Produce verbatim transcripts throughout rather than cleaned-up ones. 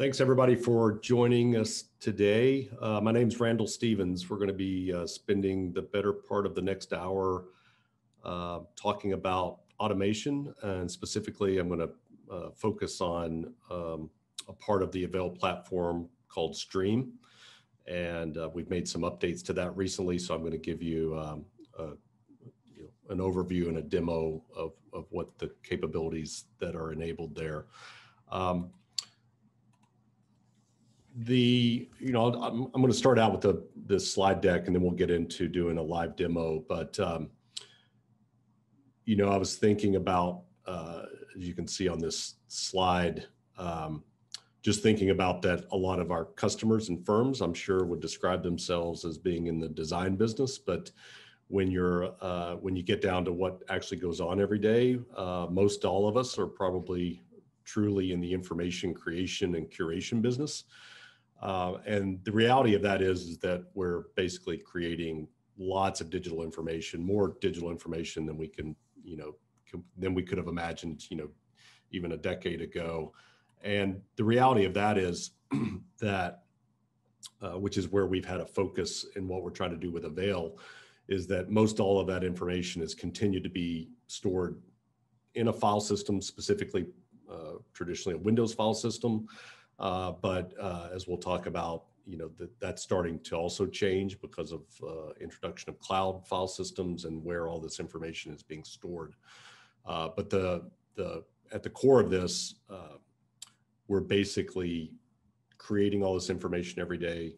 Thanks everybody for joining us today. Uh, my name's Randall Stevens. We're gonna be uh, spending the better part of the next hour uh, talking about automation, and specifically I'm gonna uh, focus on um, a part of the AVAIL platform called Stream. And uh, we've made some updates to that recently. So I'm gonna give you um, a, you know, an overview and a demo of, of what the capabilities that are enabled there. Um, The, you know, I'm, I'm going to start out with the, the slide deck, and then we'll get into doing a live demo. But, um, you know, I was thinking about, uh, as you can see on this slide, um, just thinking about that a lot of our customers and firms, I'm sure, would describe themselves as being in the design business. But when you're, uh, when you get down to what actually goes on every day, uh, most all of us are probably truly in the information creation and curation business. Uh, and the reality of that is, is that we're basically creating lots of digital information, more digital information than we can, you know, than we could have imagined, you know, even a decade ago. And the reality of that is that, uh, which is where we've had a focus in what we're trying to do with AVAIL, is that most all of that information is continued to be stored in a file system, specifically uh, traditionally a Windows file system. Uh, but uh, as we'll talk about, you know, that, that's starting to also change because of uh, introduction of cloud file systems and where all this information is being stored. Uh, but the, the, at the core of this, uh, we're basically creating all this information every day.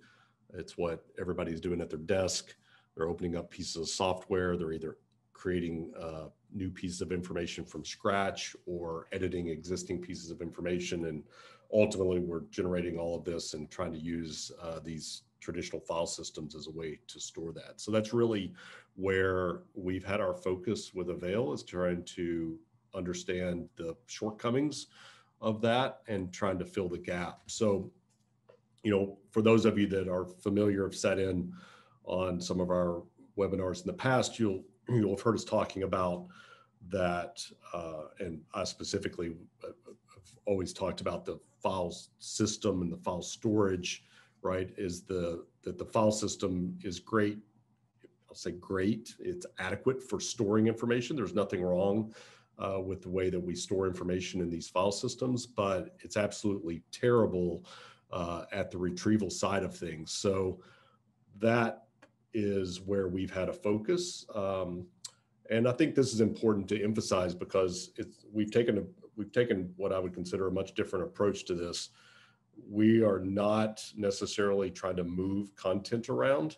It's what everybody's doing at their desk. They're opening up pieces of software. They're either creating uh, new pieces of information from scratch or editing existing pieces of information, and ultimately, we're generating all of this and trying to use uh, these traditional file systems as a way to store that. So that's really where we've had our focus with AVAIL, is trying to understand the shortcomings of that and trying to fill the gap. So, you know, for those of you that are familiar, have sat in on some of our webinars in the past, you'll you'll have heard us talking about that, uh, and I specifically have always talked about the file system and the file storage, right? Is the that the file system is great. I'll say great. It's adequate for storing information. There's nothing wrong uh, with the way that we store information in these file systems, but it's absolutely terrible uh, at the retrieval side of things. So that is where we've had a focus, um, and I think this is important to emphasize because it's we've taken a We've taken what I would consider a much different approach to this. We are not necessarily trying to move content around,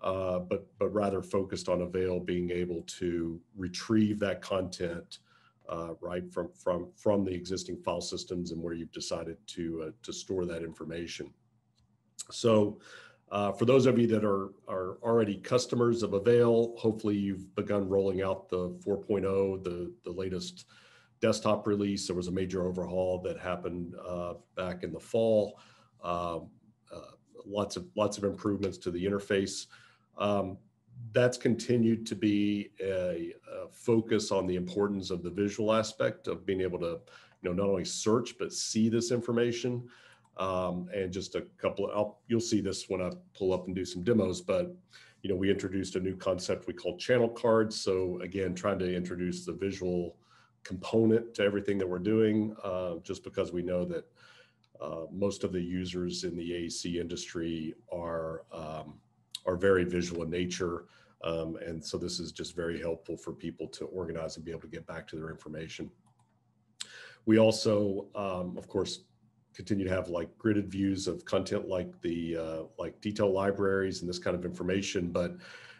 uh, but, but rather focused on AVAIL being able to retrieve that content uh, right from, from, from the existing file systems and where you've decided to, uh, to store that information. So uh, for those of you that are, are already customers of AVAIL, hopefully you've begun rolling out the four point oh, the, the latest desktop release. There was a major overhaul that happened uh, back in the fall. Uh, uh, lots of lots of improvements to the interface. Um, that's continued to be a, a focus on the importance of the visual aspect of being able to, you know, not only search but see this information. Um, and just a couple of, I'll, you'll see this when I pull up and do some demos. But you know, we introduced a new concept we call channel cards. So again, trying to introduce the visual component to everything that we're doing, uh, just because we know that uh, most of the users in the A E C industry are, um, are very visual in nature. Um, and so this is just very helpful for people to organize and be able to get back to their information. We also, um, of course, continue to have like gridded views of content like the uh, like detail libraries and this kind of information, but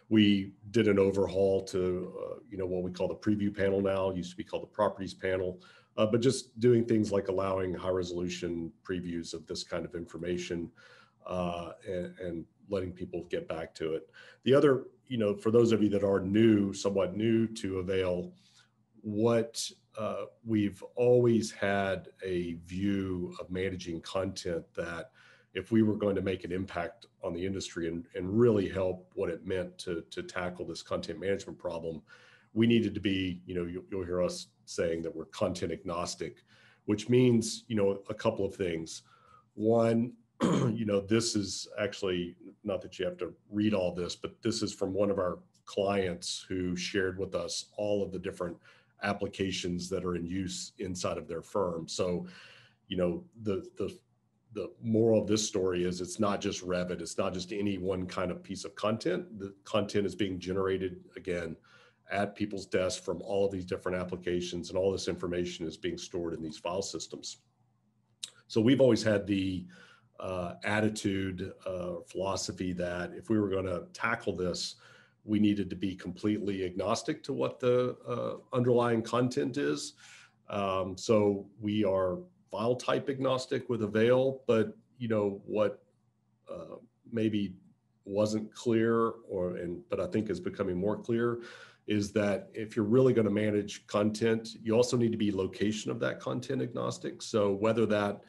we did an overhaul to, uh, you know, what we call the preview panel now. It used to be called the properties panel, uh, but just doing things like allowing high resolution previews of this kind of information uh, and, and letting people get back to it. The other, you know, for those of you that are new, somewhat new to AVAIL, what uh, we've always had a view of managing content that if we were going to make an impact on the industry and, and really help what it meant to, to tackle this content management problem, we needed to be, you know, you'll, you'll hear us saying that we're content agnostic, which means, you know, a couple of things. One, you know, this is actually, not that you have to read all this, but this is from one of our clients who shared with us all of the different applications that are in use inside of their firm. So, you know, the the the moral of this story is it's not just Revit, it's not just any one kind of piece of content. The content is being generated, again, at people's desks from all of these different applications, and all this information is being stored in these file systems. So we've always had the uh, attitude, uh, philosophy that if we were going to tackle this, we needed to be completely agnostic to what the uh, underlying content is. Um, so we are file type agnostic with AVAIL, but you know what uh, maybe wasn't clear, or and but I think is becoming more clear, is that if you're really going to manage content, you also need to be location of that content agnostic. So whether that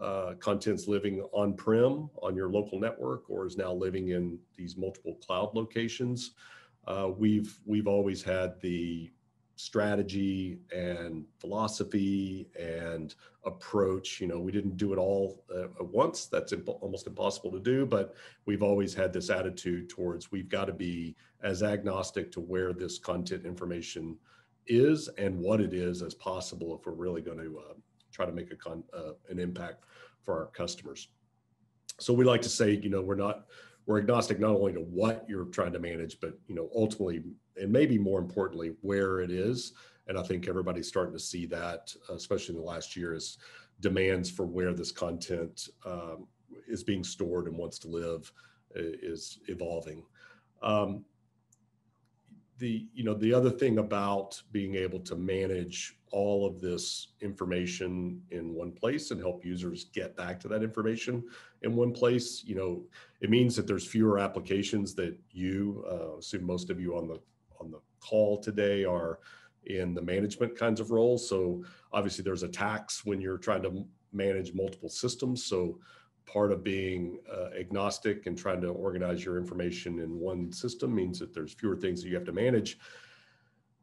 uh, content's living on-prem on your local network or is now living in these multiple cloud locations, uh, we've, we've always had the strategy and philosophy and approach. You know, we didn't do it all uh, at once. That's imp almost impossible to do, but we've always had this attitude towards we've got to be as agnostic to where this content information is and what it is as possible if we're really going to uh, try to make a con uh, an impact for our customers. So we like to say, you know, we're not we're agnostic not only to what you're trying to manage, but you know, ultimately, and maybe more importantly, where it is. And I think everybody's starting to see that, especially in the last year, is demands for where this content um, is being stored and wants to live is evolving. Um, the, you know, the other thing about being able to manage all of this information in one place and help users get back to that information in one place, you know, it means that there's fewer applications that you, uh, assume most of you on the on the call today are in the management kinds of roles. So obviously there's a tax when you're trying to manage multiple systems. So part of being uh, agnostic and trying to organize your information in one system means that there's fewer things that you have to manage.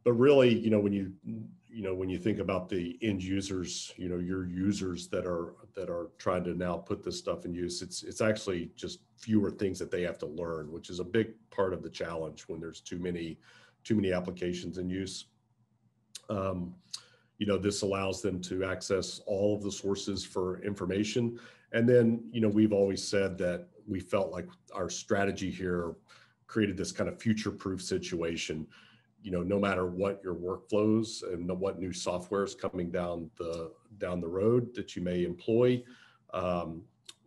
But really, you know, when you, you know, when you think about the end users, you know, your users that are that are trying to now put this stuff in use, it's it's actually just fewer things that they have to learn, which is a big part of the challenge when there's too many too many applications in use. Um, you know, this allows them to access all of the sources for information. And then, you know, we've always said that we felt like our strategy here created this kind of future-proof situation. You know, no matter what your workflows and what new software is coming down the down the road that you may employ, um,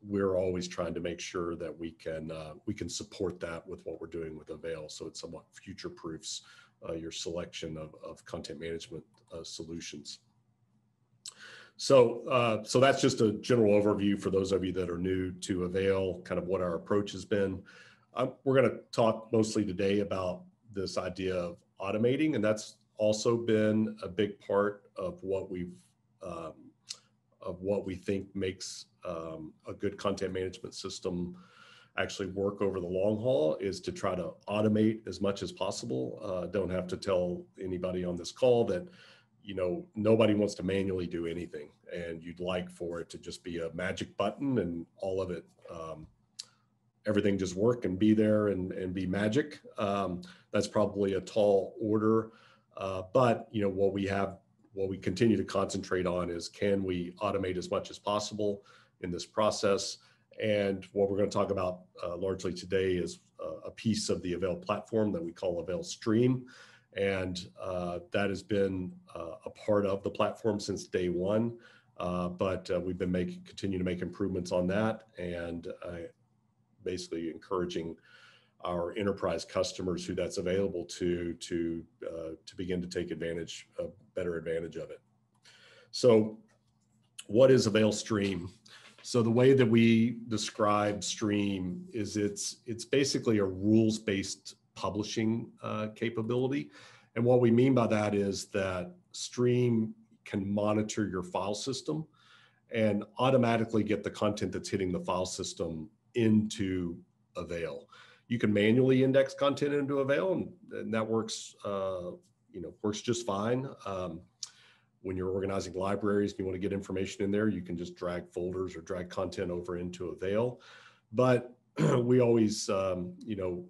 we're always trying to make sure that we can uh, we can support that with what we're doing with AVAIL. So it somewhat future-proofs uh, your selection of of content management uh, solutions. So, uh, so that's just a general overview for those of you that are new to AVAIL, kind of what our approach has been. Um, we're going to talk mostly today about this idea of automating, and that's also been a big part of what we've, um, of what we think makes um, a good content management system actually work over the long haul, is to try to automate as much as possible. Uh, don't have to tell anybody on this call that, you know, nobody wants to manually do anything, and you'd like for it to just be a magic button and all of it, um, everything just work and be there and, and be magic. Um, that's probably a tall order, uh, but you know, what we have, what we continue to concentrate on is, can we automate as much as possible in this process? And what we're going to talk about uh, largely today is uh, a piece of the AVAIL platform that we call AVAIL Stream. And uh, that has been uh, a part of the platform since day one, uh, but uh, we've been making, continue to make improvements on that, and uh, basically encouraging our enterprise customers who that's available to to uh, to begin to take advantage, uh, better advantage of it. So, what is AVAIL Stream? So the way that we describe Stream is it's it's basically a rules-based publishing uh, capability. And what we mean by that is that Stream can monitor your file system and automatically get the content that's hitting the file system into AVAIL. You can manually index content into AVAIL, and, and that works, uh, you know, works just fine. Um, When you're organizing libraries and you want to get information in there, you can just drag folders or drag content over into AVAIL. But we always, um, you know,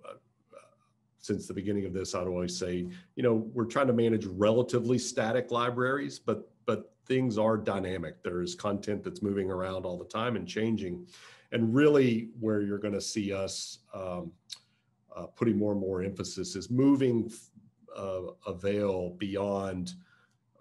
since the beginning of this, I'd always say, you know, we're trying to manage relatively static libraries, but but things are dynamic. There is content that's moving around all the time and changing. And really where you're going to see us um, uh, putting more and more emphasis is moving uh, AVAIL beyond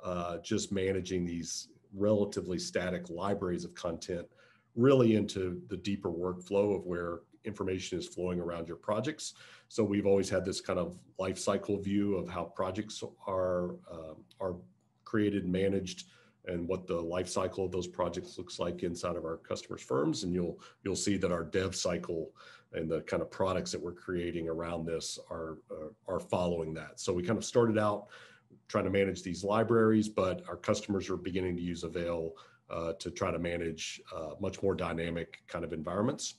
uh, just managing these relatively static libraries of content, really into the deeper workflow of where information is flowing around your projects. So we've always had this kind of life cycle view of how projects are, uh, are created, managed, and what the life cycle of those projects looks like inside of our customers' firms. And you'll you'll see that our dev cycle and the kind of products that we're creating around this are, are, are following that. So we kind of started out trying to manage these libraries, but our customers are beginning to use AVAIL uh, to try to manage uh, much more dynamic kind of environments.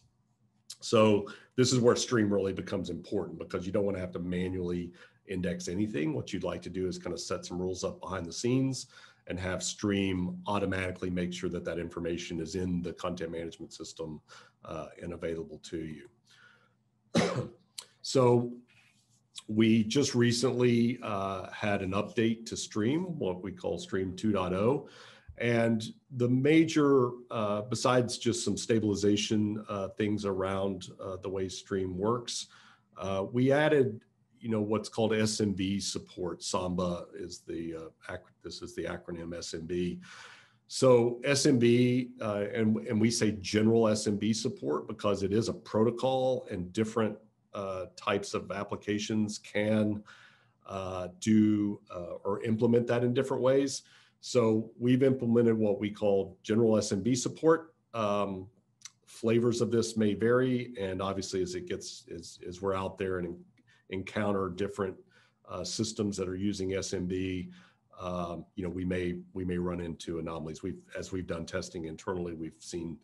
So this is where Stream really becomes important, because you don't want to have to manually index anything. What you'd like to do is kind of set some rules up behind the scenes and have Stream automatically make sure that that information is in the content management system uh, and available to you. So we just recently uh, had an update to Stream, what we call Stream two point oh. And the major, uh, besides just some stabilization uh, things around uh, the way Stream works, uh, we added you know, what's called S M B support. Samba is the, uh, this is the acronym S M B. So S M B, uh, and, and we say general S M B support because it is a protocol, and different uh, types of applications can uh, do uh, or implement that in different ways. So we've implemented what we call general S M B support. Um, flavors of this may vary, and obviously as it gets, as, as we're out there and encounter different uh, systems that are using S M B, um, you know, we may we may run into anomalies. We've, as we've done testing internally, we've seen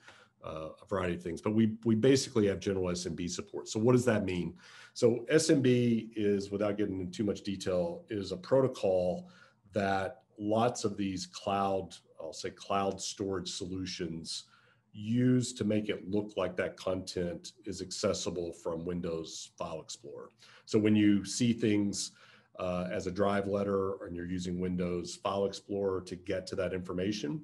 uh, a variety of things, but we we basically have general S M B support. So what does that mean? So S M B is, without getting into too much detail, is a protocol that lots of these cloud, I'll say cloud storage solutions use to make it look like that content is accessible from Windows File Explorer. So when you see things uh, as a drive letter and you're using Windows File Explorer to get to that information,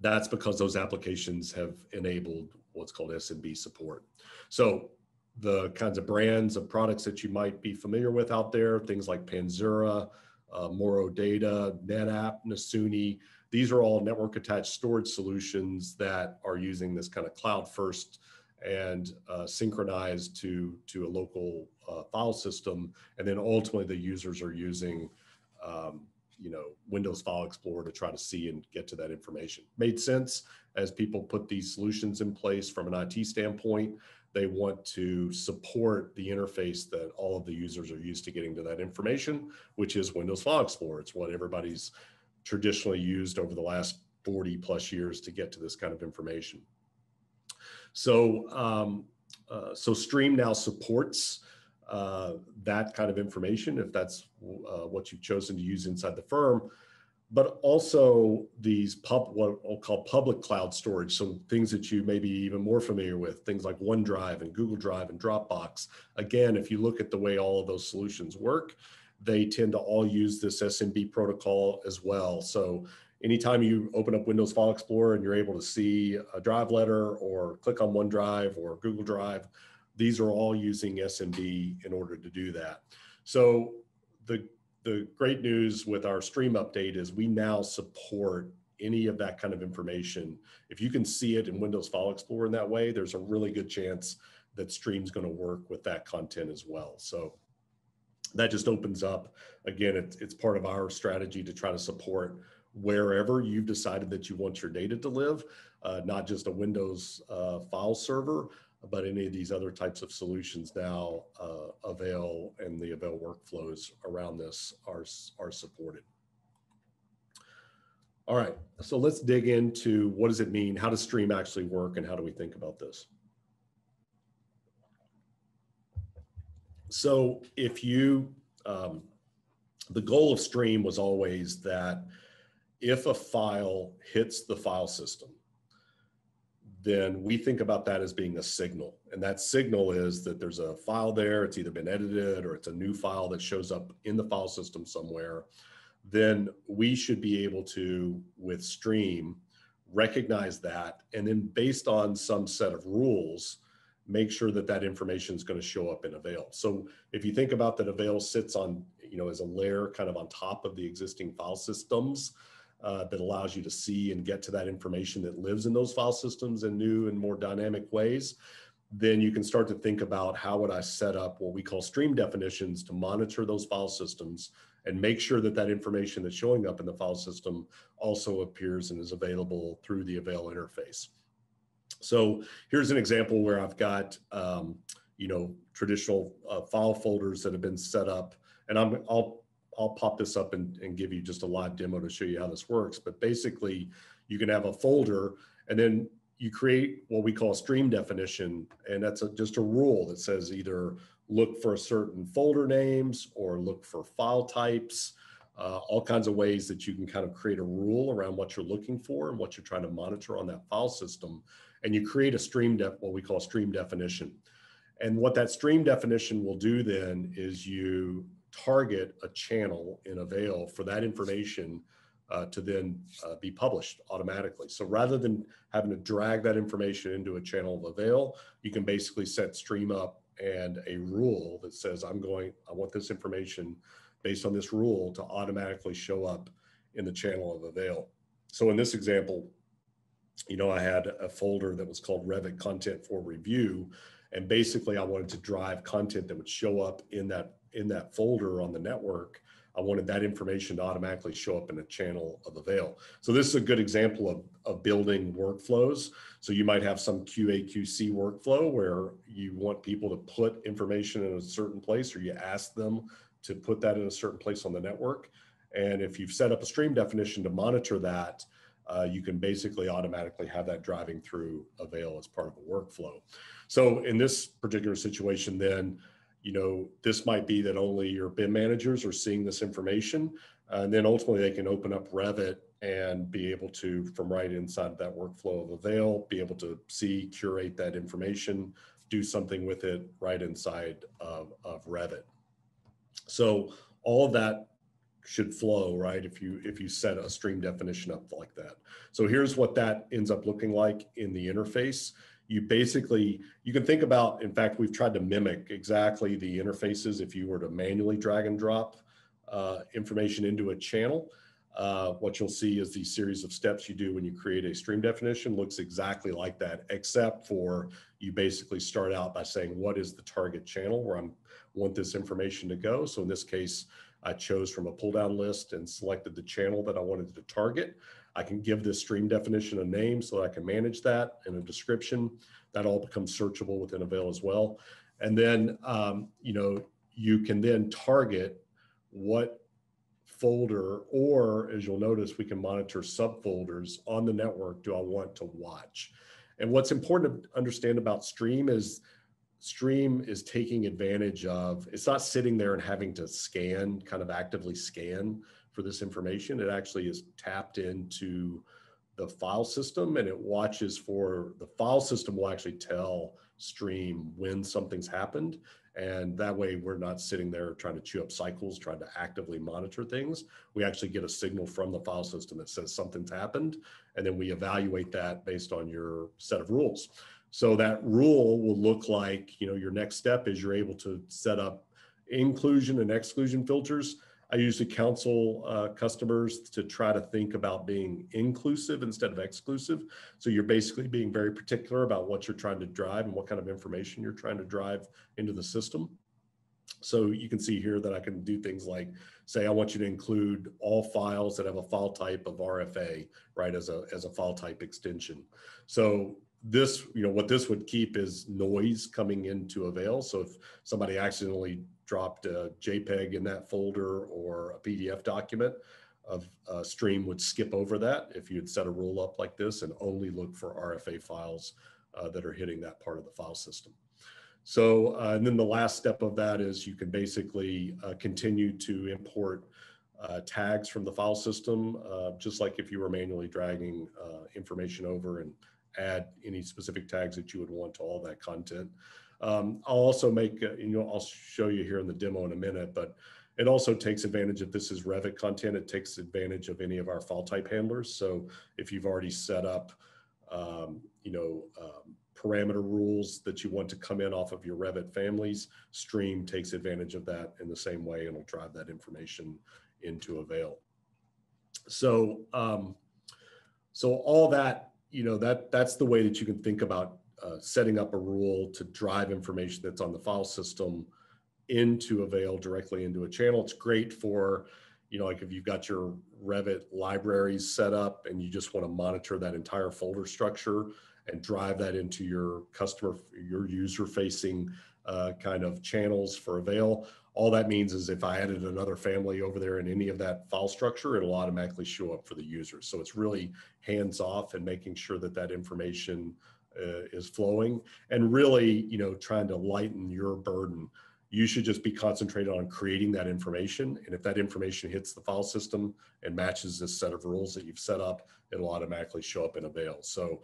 that's because those applications have enabled what's called S M B support. So the kinds of brands of products that you might be familiar with out there, things like Panzura, uh, Morro Data, NetApp, Nasuni, these are all network attached storage solutions that are using this kind of cloud first and uh, synchronized to, to a local uh, file system. And then ultimately the users are using, um, you know, Windows File Explorer to try to see and get to that information. Made sense as people put these solutions in place from an I T standpoint. They want to support the interface that all of the users are used to getting to that information, which is Windows File Explorer. It's what everybody's traditionally used over the last forty plus years to get to this kind of information. So, um, uh, so Stream now supports uh, that kind of information if that's uh, what you've chosen to use inside the firm, but also these pub, what I'll call public cloud storage. So things that you may be even more familiar with, things like OneDrive and Google Drive and Dropbox. Again, if you look at the way all of those solutions work, they tend to all use this S M B protocol as well. So anytime you open up Windows File Explorer and you're able to see a drive letter or click on OneDrive or Google Drive, these are all using S M B in order to do that. So the, the great news with our Stream update is we now support any of that kind of information. If you can see it in Windows File Explorer in that way, there's a really good chance that Stream's gonna work with that content as well. So that just opens up, again, it's, it's part of our strategy to try to support wherever you've decided that you want your data to live, uh, not just a Windows uh, file server, but any of these other types of solutions now uh, AVAIL and the AVAIL workflows around this are, are supported. All right, so let's dig into what does it mean, how does Stream actually work, and how do we think about this? So if you, um, the goal of Stream was always that if a file hits the file system, then we think about that as being a signal. And that signal is that there's a file there, it's either been edited or it's a new file that shows up in the file system somewhere. Then we should be able to, with Stream, recognize that, and then based on some set of rules, make sure that that information is going to show up in AVAIL. So if you think about that, AVAIL sits on, you know, as a layer kind of on top of the existing file systems uh, that allows you to see and get to that information that lives in those file systems in new and more dynamic ways. Then you can start to think about how would I set up what we call stream definitions to monitor those file systems and make sure that that information that's showing up in the file system also appears and is available through the AVAIL interface. So here's an example where I've got, um, you know, traditional uh, file folders that have been set up, and I'm, I'll, I'll pop this up and, and give you just a live demo to show you how this works. But basically, you can have a folder, and then you create what we call a stream definition, and that's a, just a rule that says either look for certain folder names or look for file types, uh, all kinds of ways that you can kind of create a rule around what you're looking for and what you're trying to monitor on that file system. And you create a stream, def what we call stream definition. And what that stream definition will do then is you target a channel in AVAIL for that information uh, to then uh, be published automatically. So rather than having to drag that information into a channel of AVAIL, you can basically set Stream up and a rule that says, I'm going, I want this information based on this rule to automatically show up in the channel of AVAIL. So in this example, you know, I had a folder that was called Revit Content for Review, and basically I wanted to drive content that would show up in that in that folder on the network. I wanted that information to automatically show up in a channel of AVAIL. So this is a good example of, of building workflows. So you might have some Q A Q C workflow where you want people to put information in a certain place, or you ask them to put that in a certain place on the network. And if you've set up a stream definition to monitor that, Uh, you can basically automatically have that driving through AVAIL as part of a workflow. So in this particular situation then, you know, this might be that only your B I M managers are seeing this information, uh, and then ultimately they can open up Revit and be able to, from right inside that workflow of AVAIL, be able to see, curate that information, do something with it right inside of, of Revit. So all of that should flow, right, if you if you set a stream definition up like that. So here's what that ends up looking like in the interface. You basically, you can think about, in fact, we've tried to mimic exactly the interfaces if you were to manually drag and drop uh, information into a channel. Uh, what you'll see is the series of steps you do when you create a stream definition looks exactly like that, except for you basically start out by saying, what is the target channel where I want this information to go? So in this case, I chose from a pull-down list and selected the channel that I wanted to target. I can give this stream definition a name so that I can manage that and a description. That all becomes searchable within AVAIL as well. And then, um, you know, you can then target what folder, or as you'll notice, we can monitor subfolders on the network do I want to watch. And what's important to understand about Stream is Stream is taking advantage of, it's not sitting there and having to scan, kind of actively scan for this information. It actually is tapped into the file system, and it watches for, the file system will actually tell Stream when something's happened. And that way we're not sitting there trying to chew up cycles, trying to actively monitor things. We actually get a signal from the file system that says something's happened. And then we evaluate that based on your set of rules. So that rule will look like, you know, your next step is you're able to set up inclusion and exclusion filters. I usually counsel uh, customers to try to think about being inclusive instead of exclusive. So you're basically being very particular about what you're trying to drive and what kind of information you're trying to drive into the system. So you can see here that I can do things like say, I want you to include all files that have a file type of R F A, right, as a, as a file type extension. So this, you know, what this would keep is noise coming into AVAIL. So if somebody accidentally dropped a JPEG in that folder or a P D F document, of uh, Stream would skip over that if you had set a rule up like this and only look for R F A files uh, that are hitting that part of the file system. So, uh, and then the last step of that is you can basically uh, continue to import uh, tags from the file system, uh, just like if you were manually dragging uh, information over, and add any specific tags that you would want to all that content. Um, I'll also make, uh, you know, I'll show you here in the demo in a minute, but it also takes advantage, if this is Revit content, it takes advantage of any of our file type handlers. So if you've already set up, um, you know, um, parameter rules that you want to come in off of your Revit families, Stream takes advantage of that in the same way, and will drive that information into AVAIL. So, um, so all that, you know, that that's the way that you can think about uh, setting up a rule to drive information that's on the file system into AVAIL, directly into a channel. It's great for, you know, like if you've got your Revit libraries set up and you just want to monitor that entire folder structure and drive that into your customer, your user-facing uh, kind of channels for AVAIL. All that means is if I added another family over there in any of that file structure, it'll automatically show up for the user. So it's really hands-off and making sure that that information uh, is flowing, and really, you know, trying to lighten your burden. You should just be concentrated on creating that information. And if that information hits the file system and matches this set of rules that you've set up, it'll automatically show up in AVAIL. So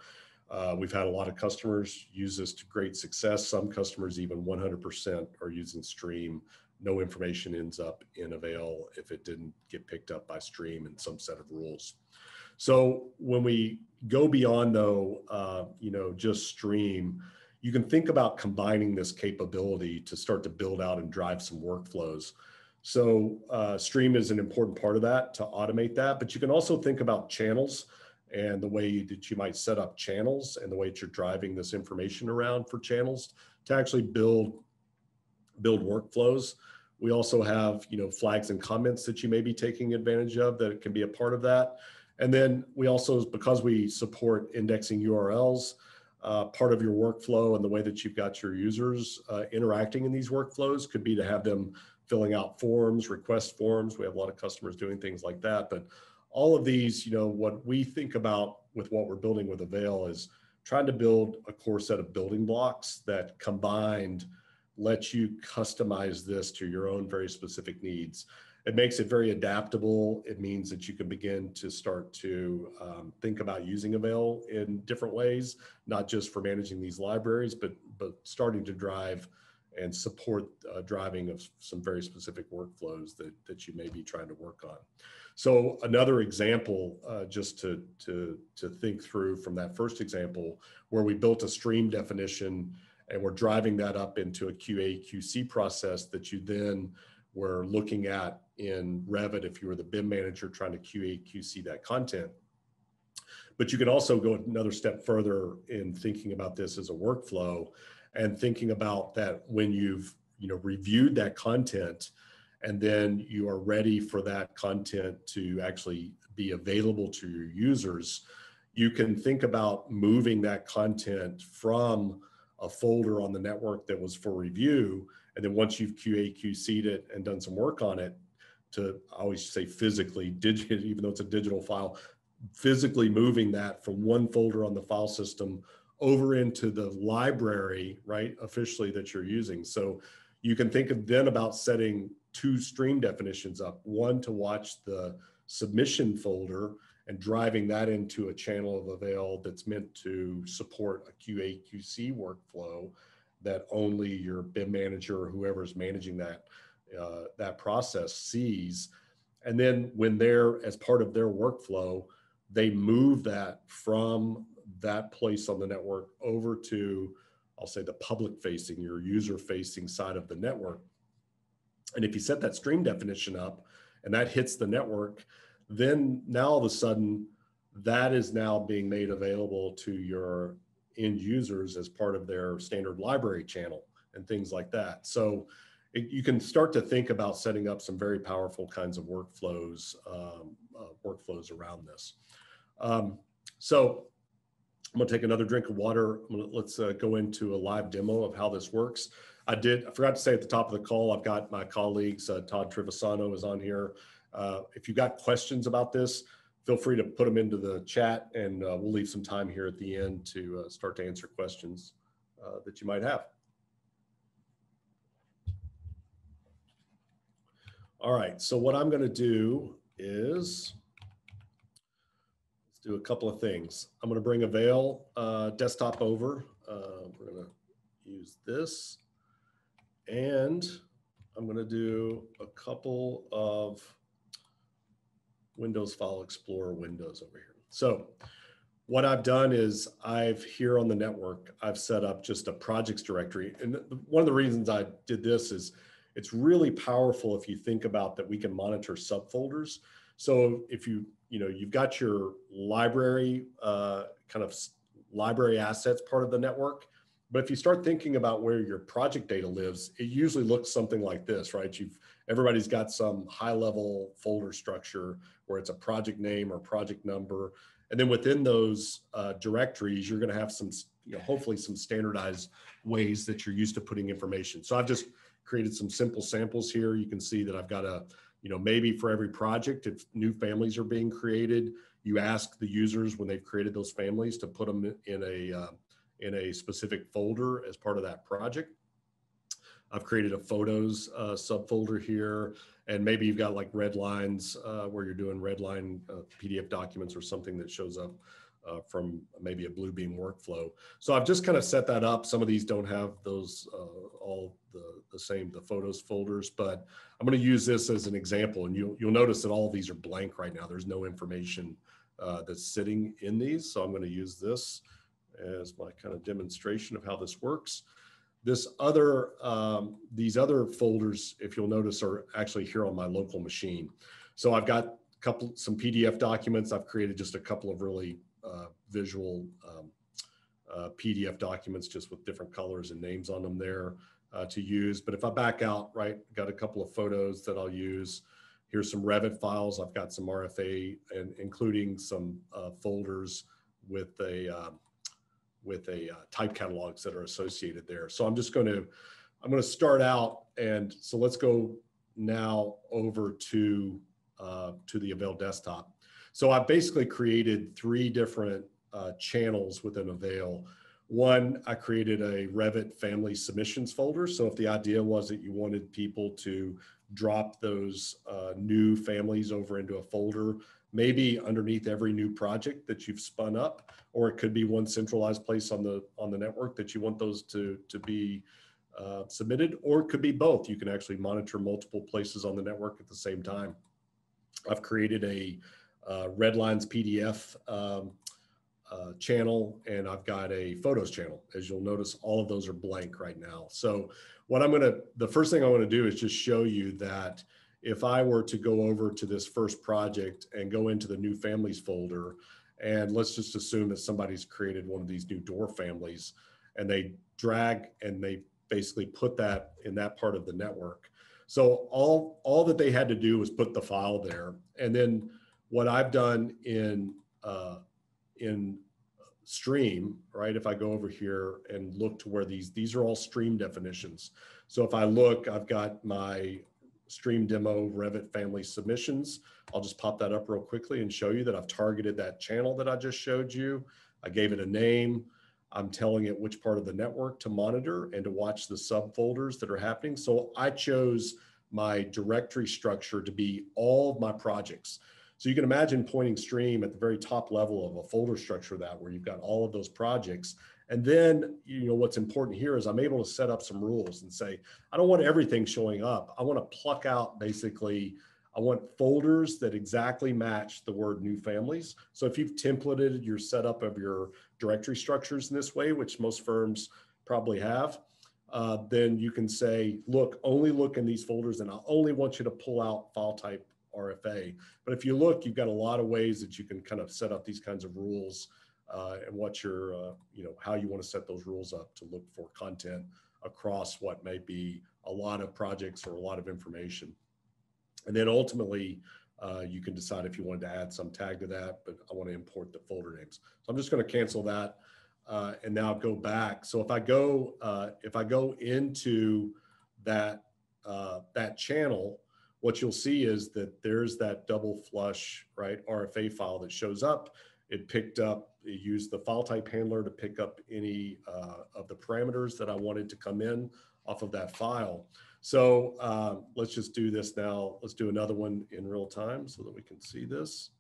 uh, we've had a lot of customers use this to great success. Some customers even one hundred percent are using Stream. No information ends up in AVAIL if it didn't get picked up by Stream and some set of rules. So when we go beyond though, uh, you know, just Stream, you can think about combining this capability to start to build out and drive some workflows. So uh, Stream is an important part of that, to automate that, but you can also think about channels and the way that you might set up channels and the way that you're driving this information around for channels to actually build, build workflows. We also have, you know, flags and comments that you may be taking advantage of that can be a part of that. And then we also, because we support indexing U R Ls, Uh, part of your workflow and the way that you've got your users uh, interacting in these workflows could be to have them filling out forms, request forms. We have a lot of customers doing things like that. But all of these, you know, what we think about with what we're building with AVAIL is trying to build a core set of building blocks that combined let you customize this to your own very specific needs. It makes it very adaptable. It means that you can begin to start to um, think about using AVAIL in different ways, not just for managing these libraries, but, but starting to drive and support uh, driving of some very specific workflows that, that you may be trying to work on. So another example, uh, just to, to, to think through from that first example, where we built a Stream definition and we're driving that up into a Q A Q C process that you then were looking at in Revit if you were the B I M manager trying to Q A Q C that content. But you can also go another step further in thinking about this as a workflow and thinking about that when you've, you know, reviewed that content and then you are ready for that content to actually be available to your users, you can think about moving that content from a folder on the network that was for review. And then once you've Q A Q C'd it and done some work on it, to, I always say physically, digit, even though it's a digital file, physically moving that from one folder on the file system over into the library, right, officially that you're using. So you can think of then about setting two Stream definitions up, one to watch the submission folder and driving that into a channel of AVAIL that's meant to support a Q A Q C workflow that only your B I M manager or whoever's managing that, uh, that process sees. And then when they're, as part of their workflow, they move that from that place on the network over to, I'll say the public facing, your user facing side of the network. And if you set that Stream definition up and that hits the network, then now all of a sudden that is now being made available to your end users as part of their standard library channel and things like that. So it, you can start to think about setting up some very powerful kinds of workflows, um, uh, workflows around this. Um, so I'm gonna take another drink of water. I'm gonna, let's uh, go into a live demo of how this works. I did, I forgot to say at the top of the call, I've got my colleagues, uh, Todd Trevisano is on here. Uh, if you've got questions about this, feel free to put them into the chat, and uh, we'll leave some time here at the end to uh, start to answer questions uh, that you might have. All right, so what I'm going to do is let's do a couple of things. I'm going to bring AVAIL uh, desktop over. Uh, we're going to use this. And I'm going to do a couple of Windows File Explorer windows over here. So what I've done is I've here on the network, I've set up just a projects directory. And one of the reasons I did this is it's really powerful if you think about that we can monitor subfolders. So if you, you know, you've got your library, uh, kind of library assets part of the network, but if you start thinking about where your project data lives, it usually looks something like this, right? You've, everybody's got some high level folder structure where it's a project name or project number. And then within those uh, directories, you're gonna have some, you know, hopefully some standardized ways that you're used to putting information. So I've just created some simple samples here. You can see that I've got a, you know, maybe for every project, if new families are being created, you ask the users when they've created those families to put them in a, uh, in a specific folder as part of that project. I've created a photos uh, subfolder here, and maybe you've got like red lines uh, where you're doing red line uh, P D F documents or something that shows up uh, from maybe a Bluebeam workflow. So I've just kind of set that up. Some of these don't have those uh, all the, the same, the photos folders, but I'm going to use this as an example. And you'll, you'll notice that all of these are blank right now. There's no information uh, that's sitting in these. So I'm going to use this as my kind of demonstration of how this works. This other, um, these other folders, if you'll notice, are actually here on my local machine. So I've got a couple, some P D F documents. I've created just a couple of really uh, visual um, uh, P D F documents, just with different colors and names on them there uh, to use. But if I back out, right, got a couple of photos that I'll use. Here's some Revit files. I've got some R F A, and including some uh, folders with a uh, with a uh, type catalogs that are associated there. So I'm just going to, I'm going to start out. And so let's go now over to, uh, to the AVAIL desktop. So I basically created three different uh, channels within AVAIL. One, I created a Revit family submissions folder. So if the idea was that you wanted people to drop those uh, new families over into a folder, maybe underneath every new project that you've spun up, or it could be one centralized place on the on the network that you want those to, to be uh, submitted, or it could be both. You can actually monitor multiple places on the network at the same time. I've created a uh, red lines P D F um, uh, channel, and I've got a photos channel. As you'll notice, all of those are blank right now. So what I'm gonna, the first thing I wanna do is just show you that if I were to go over to this first project and go into the new families folder, and let's just assume that somebody's created one of these new door families, and they drag and they basically put that in that part of the network. So all, all that they had to do was put the file there. And then what I've done in, uh, in Stream, right? If I go over here and look to where these, these are all stream definitions. So if I look, I've got my Stream demo Revit family submissions. I'll just pop that up real quickly and show you that I've targeted that channel that I just showed you. I gave it a name. I'm telling it which part of the network to monitor and to watch the subfolders that are happening. So I chose my directory structure to be all of my projects. So you can imagine pointing Stream at the very top level of a folder structure that where you've got all of those projects. And then, you know, what's important here is I'm able to set up some rules and say, I don't want everything showing up. I want to pluck out basically, I want folders that exactly match the word new families. So if you've templated your setup of your directory structures in this way, which most firms probably have, uh, then you can say, look, only look in these folders, and I only want you to pull out file type R F A. But if you look, you've got a lot of ways that you can kind of set up these kinds of rules. Uh, and what your, uh, you know, how you want to set those rules up to look for content across what may be a lot of projects or a lot of information. And then ultimately, uh, you can decide if you wanted to add some tag to that, but I want to import the folder names. So I'm just going to cancel that uh, and now go back. So if I go, uh, if I go into that, uh, that channel, what you'll see is that there's that double flush, right, R F A file that shows up. It picked up, it used the file type handler to pick up any uh, of the parameters that I wanted to come in off of that file. So uh, let's just do this now. Let's do another one in real time so that we can see this.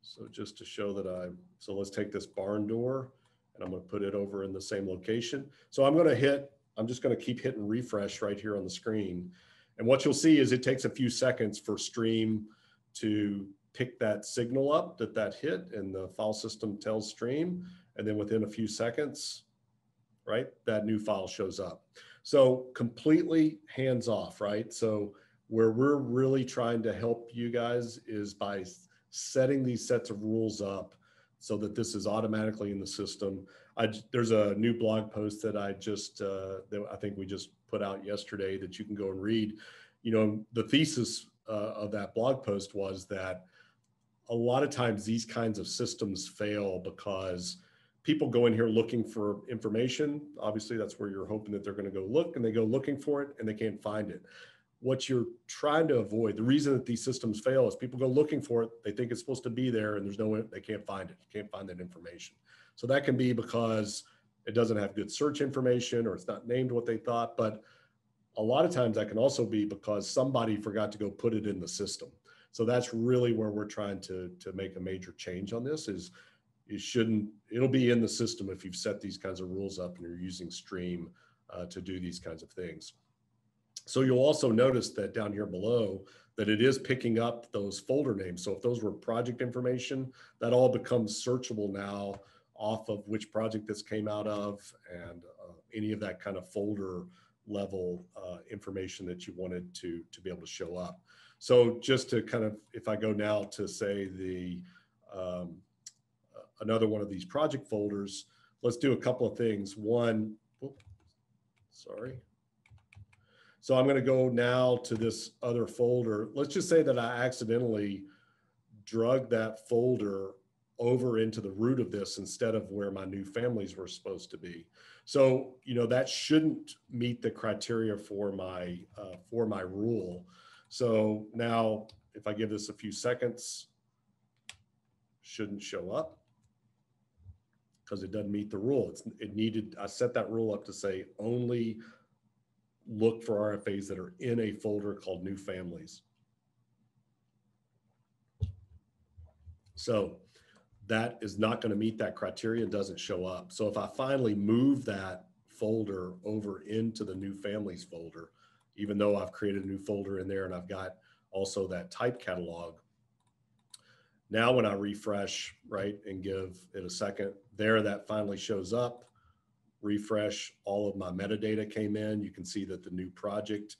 So just to show that I'm, so let's take this barn door and I'm gonna put it over in the same location. So I'm gonna hit, I'm just gonna keep hitting refresh right here on the screen. And what you'll see is it takes a few seconds for Stream to pick that signal up that that hit, and the file system tells Stream. And then within a few seconds, right, that new file shows up. So completely hands off, right? So where we're really trying to help you guys is by setting these sets of rules up so that this is automatically in the system. I, there's a new blog post that I just, uh, that I think we just put out yesterday that you can go and read. You know, the thesis uh, of that blog post was that a lot of times these kinds of systems fail because people go in here looking for information. Obviously, that's where you're hoping that they're going to go look, and they go looking for it and they can't find it. What you're trying to avoid, the reason that these systems fail is people go looking for it, they think it's supposed to be there, and there's no way, they can't find it. You can't find that information. So that can be because it doesn't have good search information, or it's not named what they thought. But a lot of times that can also be because somebody forgot to go put it in the system. So that's really where we're trying to, to make a major change on this is, it shouldn't, it'll be in the system if you've set these kinds of rules up and you're using Stream uh, to do these kinds of things. So you'll also notice that down here below that it is picking up those folder names. So if those were project information, that all becomes searchable now off of which project this came out of, and uh, any of that kind of folder level uh, information that you wanted to, to be able to show up. So just to kind of, if I go now to say the, um, another one of these project folders, let's do a couple of things. One, whoop, sorry. So I'm going to go now to this other folder. Let's just say that I accidentally drug that folder over into the root of this instead of where my new families were supposed to be. So, you know, that shouldn't meet the criteria for my, uh, for my rule. So now if I give this a few seconds, shouldn't show up, because it doesn't meet the rule. It's, it needed, I set that rule up to say only look for R F As that are in a folder called new families. So that is not going to meet that criteria and doesn't show up. So if I finally move that folder over into the new families folder, even though I've created a new folder in there and I've got also that type catalog, now when I refresh, right, and give it a second, there that finally shows up. Refresh, all of my metadata came in. You can see that the new project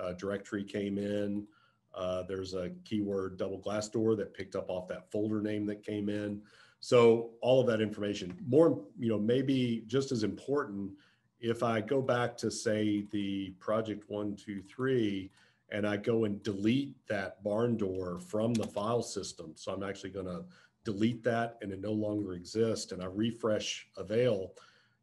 uh, directory came in. Uh, there's a keyword double glass door that picked up off that folder name that came in. So all of that information. More, you know, maybe just as important, if I go back to say the project one, two, three, and I go and delete that barn door from the file system. So I'm actually gonna delete that and it no longer exists. And I refresh AVAIL,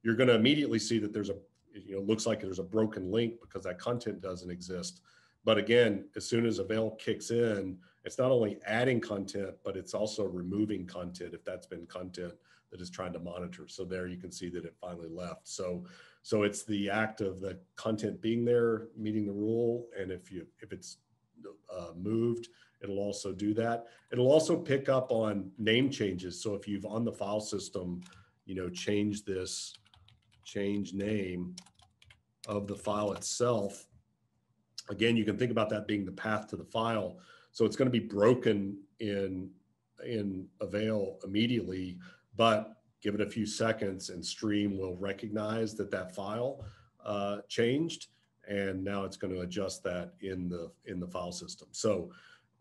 you're gonna immediately see that there's a, you know, looks like there's a broken link because that content doesn't exist. But again, as soon as AVAIL kicks in, it's not only adding content, but it's also removing content if that's been content that is trying to monitor. So there you can see that it finally left. So, so it's the act of the content being there, meeting the rule. And if you, if it's uh, moved, it'll also do that. It'll also pick up on name changes. So if you've on the file system, you know, change this, change name of the file itself. Again, you can think about that being the path to the file. So it's going to be broken in, in AVAIL immediately, but give it a few seconds and Stream will recognize that that file uh, changed, and now it's going to adjust that in the, in the file system. So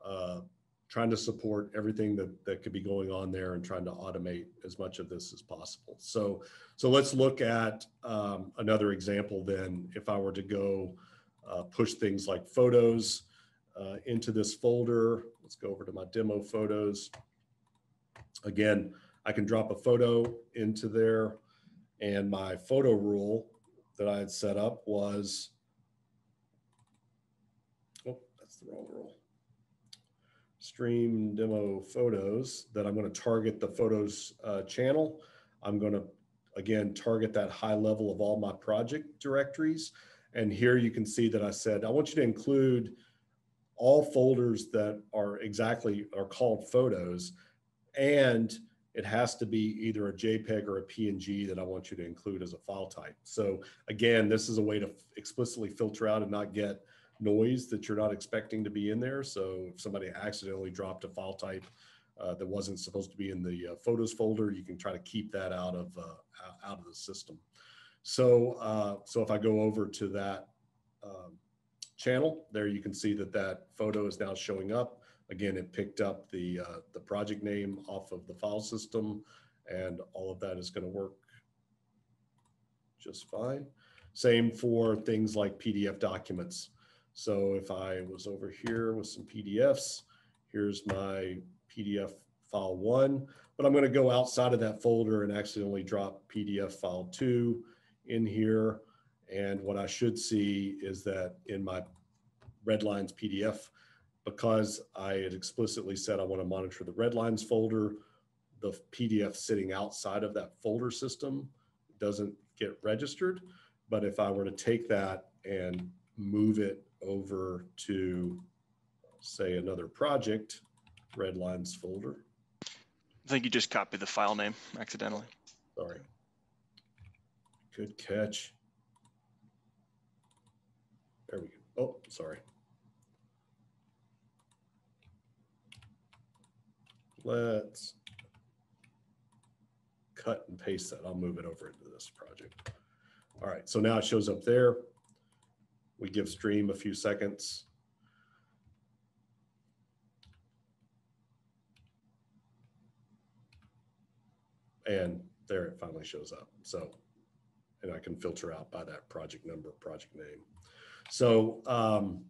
uh, trying to support everything that, that could be going on there and trying to automate as much of this as possible. So, so let's look at um, another example then. If I were to go uh, push things like photos uh, into this folder, let's go over to my demo photos. Again, I can drop a photo into there, and my photo rule that I had set up was, oh, that's the wrong rule. Stream demo photos, that I'm going to target the photos uh, channel. I'm going to, again, target that high level of all my project directories. And here you can see that I said, I want you to include all folders that are exactly are called photos, and it has to be either a JPEG or a P N G that I want you to include as a file type. So again, this is a way to explicitly filter out and not get noise that you're not expecting to be in there. So if somebody accidentally dropped a file type uh, that wasn't supposed to be in the uh, photos folder, you can try to keep that out of, uh, out of the system. So, uh, so if I go over to that um, channel there, you can see that that photo is now showing up. Again, it picked up the, uh, the project name off of the file system, and all of that is going to work just fine. Same for things like P D F documents. So if I was over here with some P D Fs, here's my P D F file one, but I'm going to go outside of that folder and accidentally drop P D F file two in here. And what I should see is that in my red lines P D F, because I had explicitly said I want to monitor the red lines folder, the P D F sitting outside of that folder system doesn't get registered. But if I were to take that and move it over to, say, another project, red lines folder. I think you just copied the file name accidentally. Sorry. Good catch. There we go. Oh, sorry. Let's cut and paste that. I'll move it over into this project. All right, so now it shows up there. We give Stream a few seconds. And there it finally shows up. So, and I can filter out by that project number, project name. So um,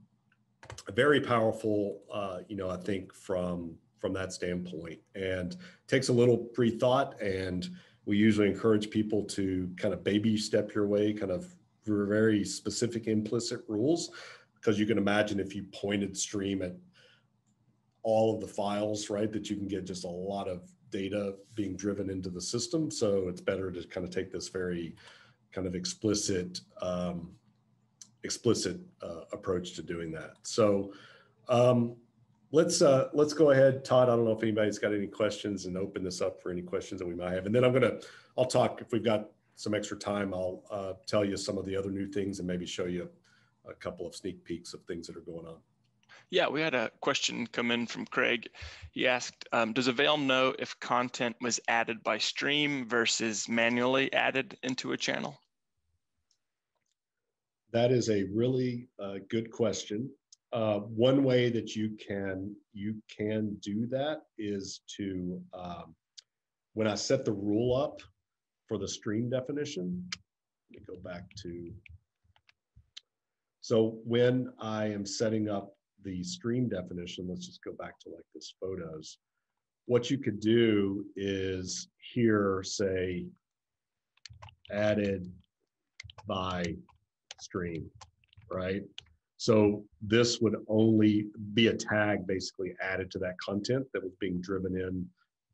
very powerful, uh, you know, I think from from that standpoint, and takes a little pre-thought, and we usually encourage people to kind of baby step your way, kind of very specific implicit rules, because you can imagine if you pointed Stream at all of the files, right, that you can get just a lot of data being driven into the system. So it's better to kind of take this very kind of explicit, um, explicit uh, approach to doing that. So, um, Let's uh, let's go ahead, Todd. I don't know if anybody's got any questions, and open this up for any questions that we might have. And then I'm gonna, I'll talk if we've got some extra time. I'll uh, tell you some of the other new things and maybe show you a couple of sneak peeks of things that are going on. Yeah, we had a question come in from Craig. He asked, um, does AVAIL know if content was added by Stream versus manually added into a channel? That is a really uh, good question. Uh, one way that you can you can do that is to, um, when I set the rule up for the Stream definition, let me go back to, so when I am setting up the Stream definition, let's just go back to like this photos. What you could do is here say added by Stream, right? So this would only be a tag basically added to that content that was being driven in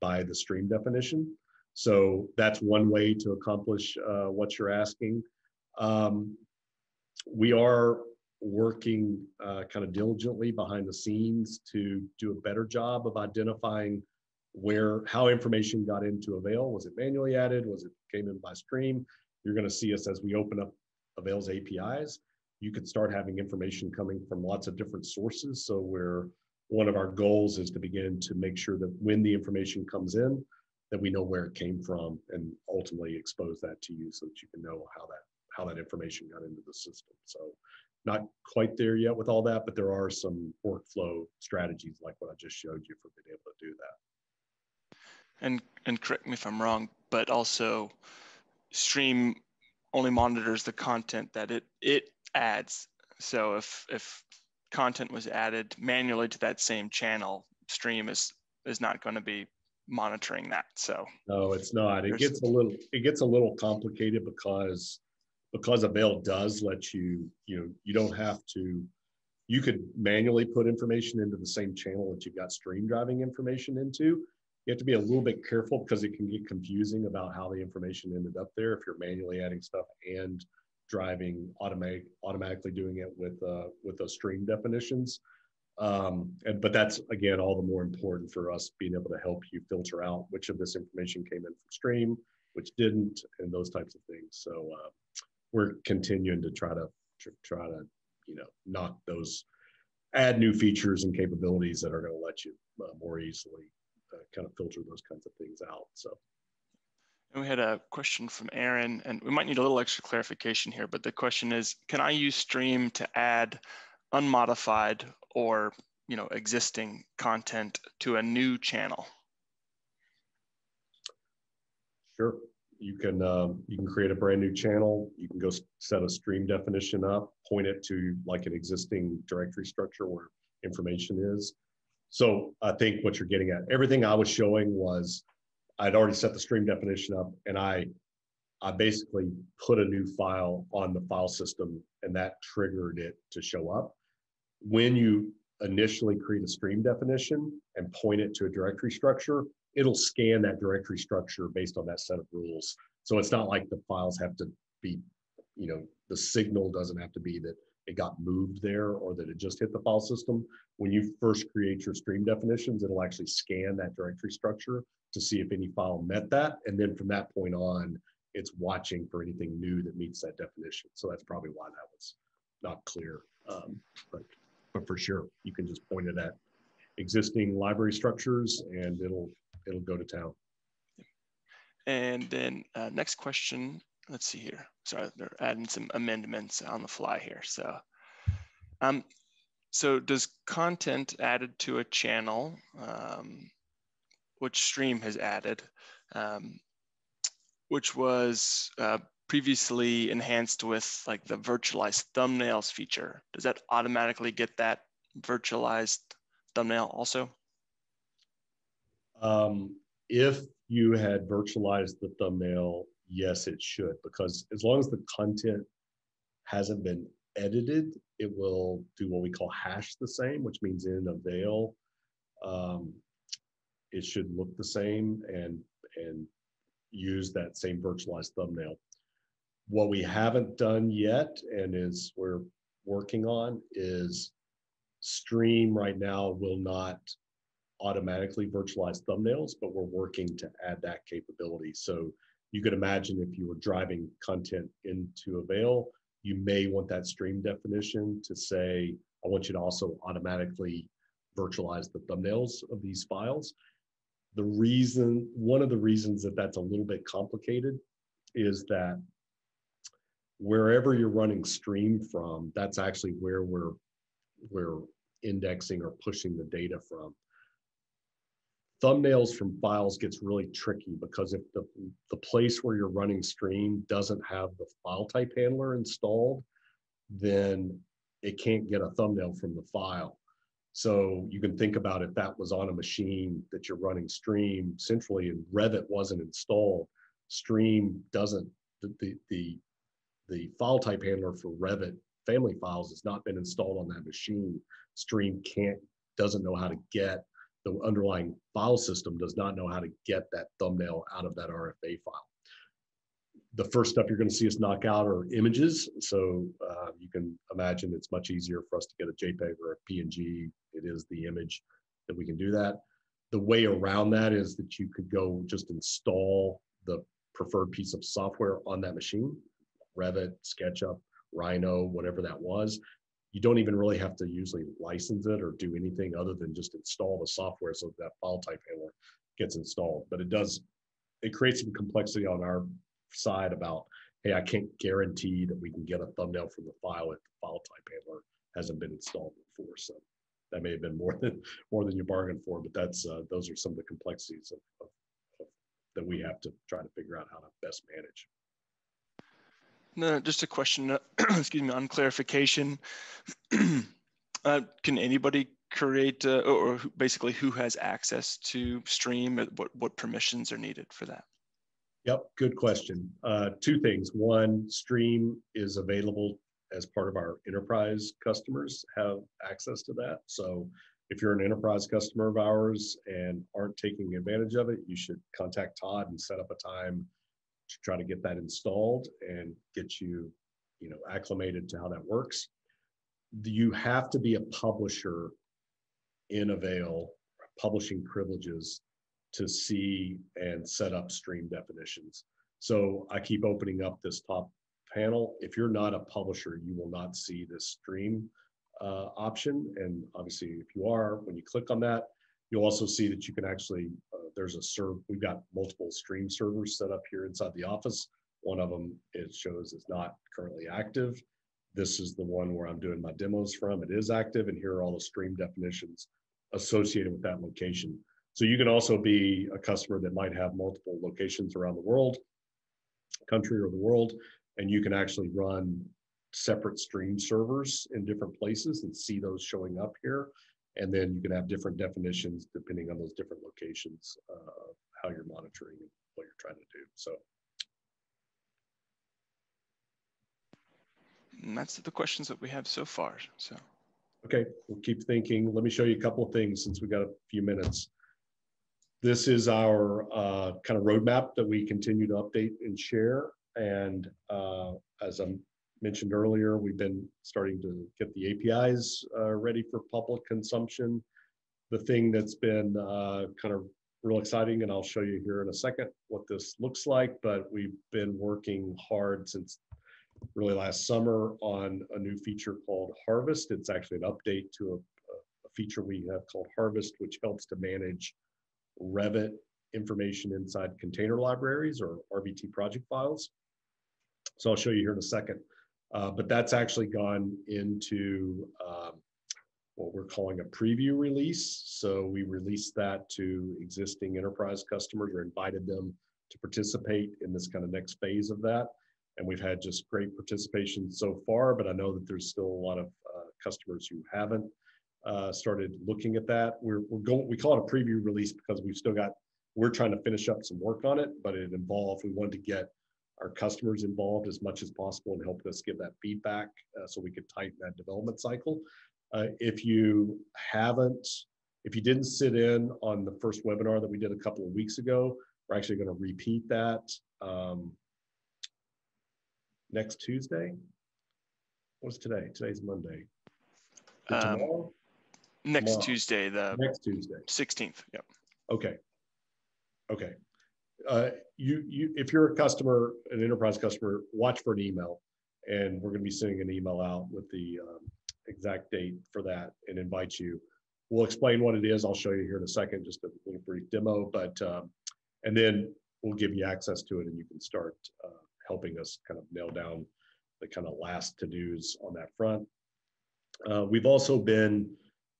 by the Stream definition. So that's one way to accomplish uh, what you're asking. Um, we are working uh, kind of diligently behind the scenes to do a better job of identifying where, how information got into AVAIL. Was it manually added? Was it came in by Stream? You're going to see us as we open up AVAIL's A P Is. You could start having information coming from lots of different sources. So we're, one of our goals is to begin to make sure that when the information comes in, that we know where it came from, and ultimately expose that to you so that you can know how that, how that information got into the system. So not quite there yet with all that, but there are some workflow strategies like what I just showed you for being able to do that. And, and correct me if I'm wrong, but also Stream only monitors the content that it, it adds. So if if content was added manually to that same channel, Stream is is not going to be monitoring that. So no, it's not. It gets a little it gets a little complicated because because AVAIL does let you, you know, you don't have to, you could manually put information into the same channel that you've got Stream driving information into. You have to be a little bit careful because it can get confusing about how the information ended up there if you're manually adding stuff and driving, automatic, automatically doing it with uh, with those stream definitions. Um, and, but that's, again, all the more important for us being able to help you filter out which of this information came in from stream, which didn't, and those types of things. So uh, we're continuing to try to, to try to, you know, knock those, add new features and capabilities that are going to let you uh, more easily uh, kind of filter those kinds of things out. So. And we had a question from Aaron, and we might need a little extra clarification here, but the question is, can I use Stream to add unmodified or, you know, existing content to a new channel? Sure, you can uh, you can create a brand new channel. You can go set a stream definition up, point it to like an existing directory structure where information is. So I think what you're getting at, everything I was showing was I'd already set the stream definition up, and I I basically put a new file on the file system, and that triggered it to show up. When you initially create a stream definition and point it to a directory structure, it'll scan that directory structure based on that set of rules. So it's not like the files have to be, you know, the signal doesn't have to be that it got moved there or that it just hit the file system. When you first create your stream definitions, it'll actually scan that directory structure to see if any file met that. And then from that point on, it's watching for anything new that meets that definition. So that's probably why that was not clear. Um, but, but for sure, you can just point it at existing library structures and it'll it'll go to town. And then uh, next question, let's see here. Sorry, they're adding some amendments on the fly here. So, um, so does content added to a channel, um, which Stream has added, um, which was uh, previously enhanced with like the virtualized thumbnails feature, does that automatically get that virtualized thumbnail also? Um, if you had virtualized the thumbnail, yes, it should, because as long as the content hasn't been edited, it will do what we call hash the same, which means in AVAIL, um, it should look the same and, and use that same virtualized thumbnail. What we haven't done yet and is we're working on is Stream right now will not automatically virtualize thumbnails, but we're working to add that capability. So you could imagine if you were driving content into AVAIL, you may want that stream definition to say, I want you to also automatically virtualize the thumbnails of these files. The reason, one of the reasons that that's a little bit complicated is that wherever you're running Stream from, that's actually where we're, we're indexing or pushing the data from. Thumbnails from files gets really tricky because if the, the place where you're running Stream doesn't have the file type handler installed, then it can't get a thumbnail from the file. So you can think about if that was on a machine that you're running Stream centrally and Revit wasn't installed, Stream doesn't, the, the, the, the file type handler for Revit family files has not been installed on that machine. Stream can't, doesn't know how to get, the underlying file system does not know how to get that thumbnail out of that R F A file. The first stuff you're going to see us knock out are images. So uh, you can imagine it's much easier for us to get a JPEG or a P N G. It is the image that we can do that. The way around that is that you could go just install the preferred piece of software on that machine, Revit, SketchUp, Rhino, whatever that was. You don't even really have to usually license it or do anything other than just install the software so that file type handler gets installed. But it does, it creates some complexity on our side about, hey, I can't guarantee that we can get a thumbnail from the file if the file type handler hasn't been installed before. So that may have been more than more than you bargained for, but that's uh, those are some of the complexities of, of, of, that we have to try to figure out how to best manage. No, just a question, uh, excuse me, on clarification. uh, can anybody create, uh, or, or basically who has access to Stream, what, what permissions are needed for that? Yep, good question. Uh, two things. One, Stream is available as part of our enterprise customers have access to that. So if you're an enterprise customer of ours and aren't taking advantage of it, you should contact Todd and set up a time to try to get that installed and get you you know, acclimated to how that works. You have to be a publisher in AVAIL, publishing privileges, to see and set up stream definitions. So I keep opening up this top panel. If you're not a publisher, you will not see this stream uh, option. And obviously, if you are, when you click on that, you'll also see that you can actually, uh, there's a serve, we've got multiple stream servers set up here inside the office. One of them, it shows, is not currently active. This is the one where I'm doing my demos from. It is active, and here are all the stream definitions associated with that location. So you can also be a customer that might have multiple locations around the world, country or the world, and you can actually run separate stream servers in different places and see those showing up here. And then you can have different definitions depending on those different locations, uh, how you're monitoring and what you're trying to do. So and that's the questions that we have so far. So okay, we'll keep thinking. Let me show you a couple of things since we got a few minutes. This is our uh, kind of roadmap that we continue to update and share. And uh, as I mentioned earlier, we've been starting to get the A P Is uh, ready for public consumption. The thing that's been uh, kind of real exciting, and I'll show you here in a second what this looks like, but we've been working hard since really last summer on a new feature called Harvest. It's actually an update to a, a feature we have called Harvest, which helps to manage Revit information inside container libraries or R V T project files. So I'll show you here in a second. Uh, but that's actually gone into um, what we're calling a preview release. So we released that to existing enterprise customers or invited them to participate in this kind of next phase of that. And we've had just great participation so far, but I know that there's still a lot of uh, customers who haven't uh, started looking at that. We're, we're going, we call it a preview release because we've still got, we're trying to finish up some work on it, but it involved, we wanted to get our customers involved as much as possible and help us give that feedback uh, so we could tighten that development cycle. Uh, if you haven't, if you didn't sit in on the first webinar that we did a couple of weeks ago, we're actually going to repeat that. Um, Next Tuesday? What's today? Today's Monday. Um, tomorrow? Next tomorrow. Tuesday, the next Tuesday, sixteenth. Yep. Okay. Okay. Uh, you, you, if you're a customer, an enterprise customer, watch for an email, and we're going to be sending an email out with the um, exact date for that, and invite you. We'll explain what it is. I'll show you here in a second, just a little brief demo, but um, and then we'll give you access to it, and you can start. Uh, helping us kind of nail down the kind of last to-dos on that front. Uh, we've also been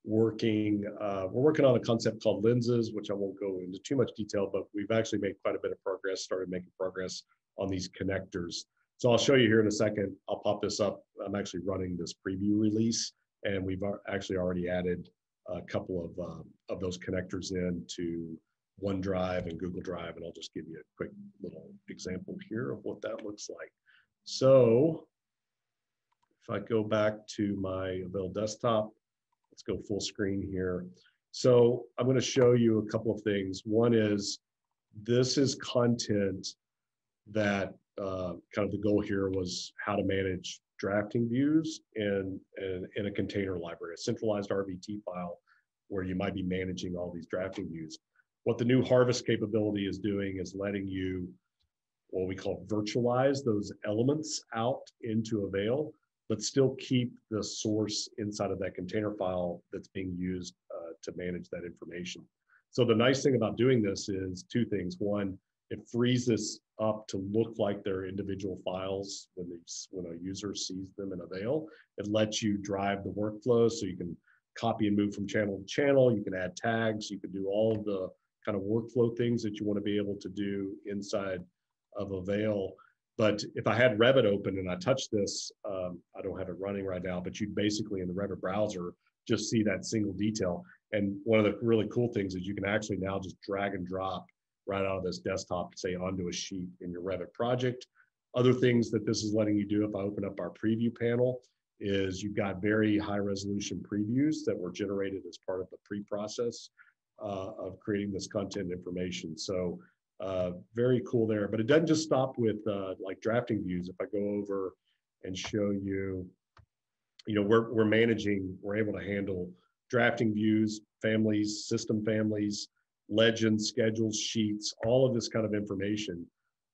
working, uh, we're working on a concept called lenses, which I won't go into too much detail, but we've actually made quite a bit of progress, started making progress on these connectors. So I'll show you here in a second. I'll pop this up. I'm actually running this preview release, and we've actually already added a couple of, um, of those connectors in to OneDrive and Google Drive, and I'll just give you a quick little example here of what that looks like. So if I go back to my AVAIL desktop, let's go full screen here. So I'm going to show you a couple of things. One is this is content that uh, kind of the goal here was how to manage drafting views in, in, in a container library, a centralized R V T file where you might be managing all these drafting views. What the new Harvest capability is doing is letting you, what we call virtualize those elements out into AVAIL, but still keep the source inside of that container file that's being used uh, to manage that information. So the nice thing about doing this is two things. One, it frees this up to look like they're individual files when, they, when a user sees them in AVAIL. It lets you drive the workflow so you can copy and move from channel to channel. You can add tags. You can do all of the kind of workflow things that you want to be able to do inside of AVAIL. But if I had Revit open and I touch this, um, I don't have it running right now, but you'd basically in the Revit browser just see that single detail. And one of the really cool things is you can actually now just drag and drop right out of this desktop, say onto a sheet in your Revit project. Other things that this is letting you do, if I open up our preview panel, is you've got very high resolution previews that were generated as part of the pre-process. Uh, of creating this content information. So uh, very cool there, but it doesn't just stop with uh, like drafting views. If I go over and show you, you know, we're, we're managing, we're able to handle drafting views, families, system families, legends, schedules, sheets, all of this kind of information